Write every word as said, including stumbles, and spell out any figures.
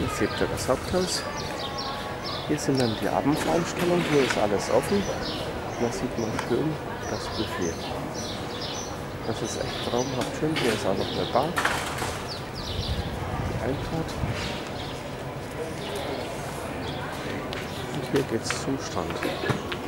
Jetzt seht ihr das Haupthaus. Hier sind dann die Abendveranstaltungen. Hier ist alles offen. Da sieht man schön das Buffet. Das ist echt traumhaft schön. Hier ist auch noch eine Bar. Die Einfahrt. Und hier geht's zum Strand.